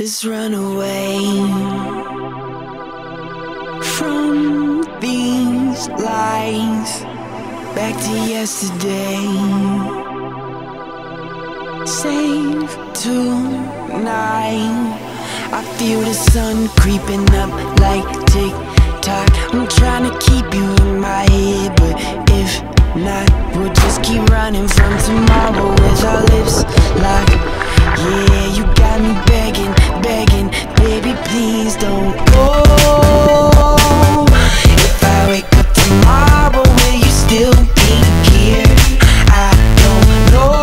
is run away from these lies. Back to yesterday, save tonight. I feel the sun creeping up like TikTok. I'm trying to keep you in my head, but if not, we'll just keep running from tomorrow with our lips locked. Yeah, you got me begging, begging, baby, please don't go. If I wake up tomorrow, will you still be here? I don't know.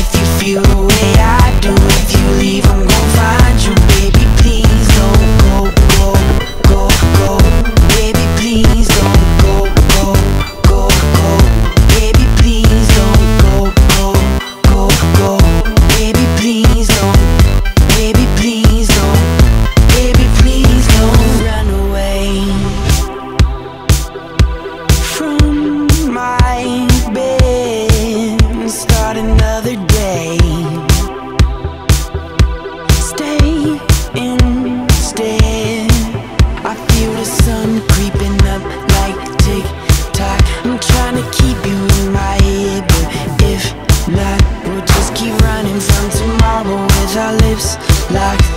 If you feel the way I do, if you leave, I'm gonna find you, baby, please don't go, go, go, go. Baby, please don't go, go, go, go. Baby, please don't go, go, go, go. Baby, please don't. Baby, please don't. Baby, please don't run away from my bed and start another day. Stay instead. I feel the sun creeping up like TikTok. I'm trying to keep you in my head, but if not, we'll just keep running from tomorrow with our lips locked.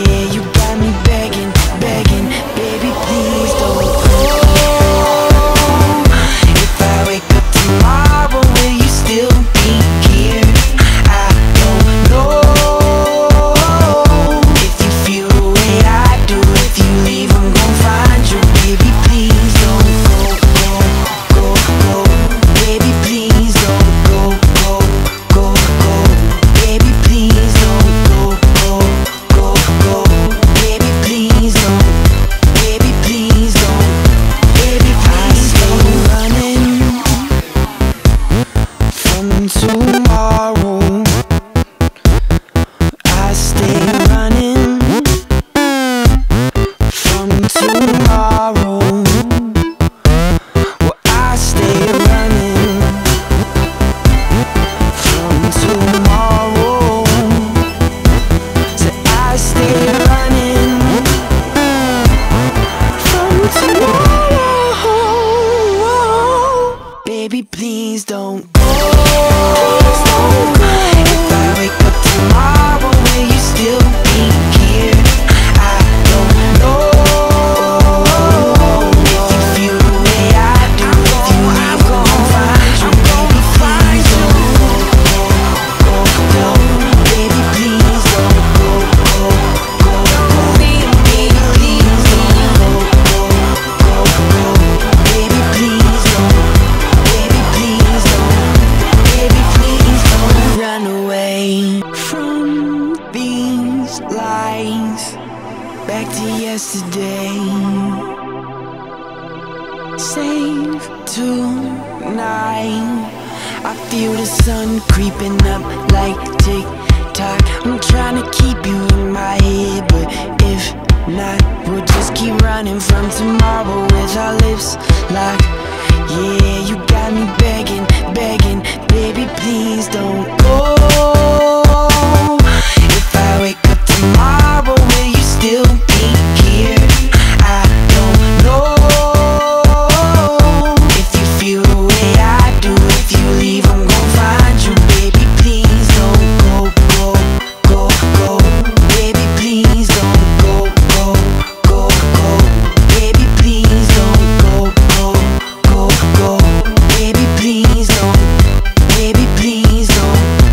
Yeah, you got me begging, begging, baby, please don't go. If I wake up tomorrow, will you still be here? I don't know. If you feel the way I do, if you leave, I'm gonna find you, baby, please don't go, go, go, go. Baby, please don't go, go, go, go. Baby, please don't go, go, go, go. Baby, please don't. Baby, please don't. Baby, please don't. Running from tomorrow, I stay running from tomorrow. Well, I stay running from tomorrow. So I stay running from tomorrow. Baby, please don't go. If I wake up tomorrow, will you still be here? I don't know. If you feel the way I do, if you leave, I'm gonna find you, baby, please don't go, go, go, go. Baby, please don't go, go, go, go. Baby, please don't go, go, go, go. Baby, please don't. Baby, please don't. Baby, please don't run away from these lies. Back to yesterday, save tonight. I feel the sun creeping up like TikTok. I'm trying to keep you in my head, but if not, we'll just keep running from tomorrow with our lips locked. Yeah, you got me begging, begging, baby, please don't go. If I wake up tomorrow, will you still be here? I don't know. If you feel the way I do, if you leave, I'm gonna find you, baby, please don't go, go, go, go. Baby, please don't go, go, go, go. Baby, please don't go, go, go, go. Baby, please don't. Baby, please don't.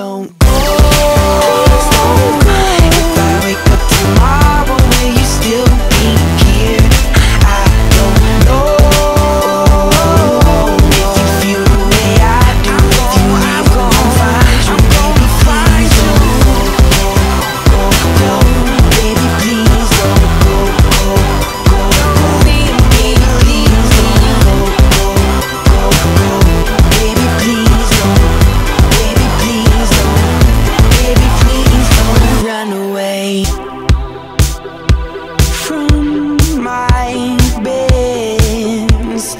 don't go. Oh my, if I wake up tomorrow, will you still be here? I don't know. If you feel the way I do, if you leave, I'm gonna find you. Go, baby, please don't go.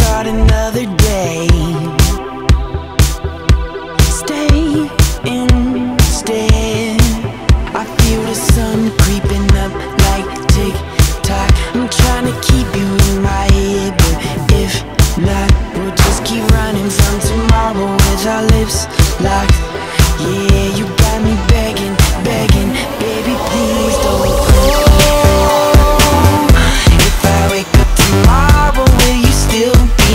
Go, another day, stay instead. I feel the sun creeping up like TikTok. I'm trying to keep you in my head, but if not, we'll just keep running from tomorrow with our lips locked. Yeah, you got me begging, begging, baby, please don't go. If I wake up tomorrow, will you still be?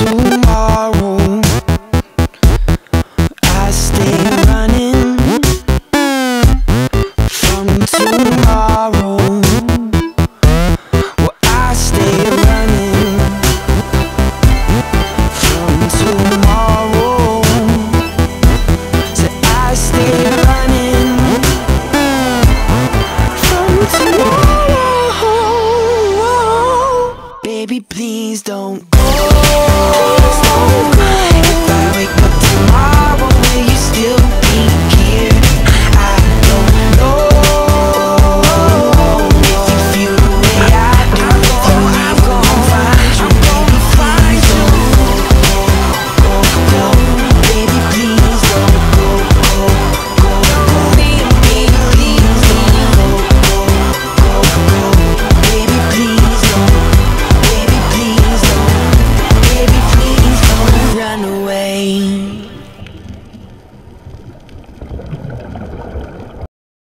So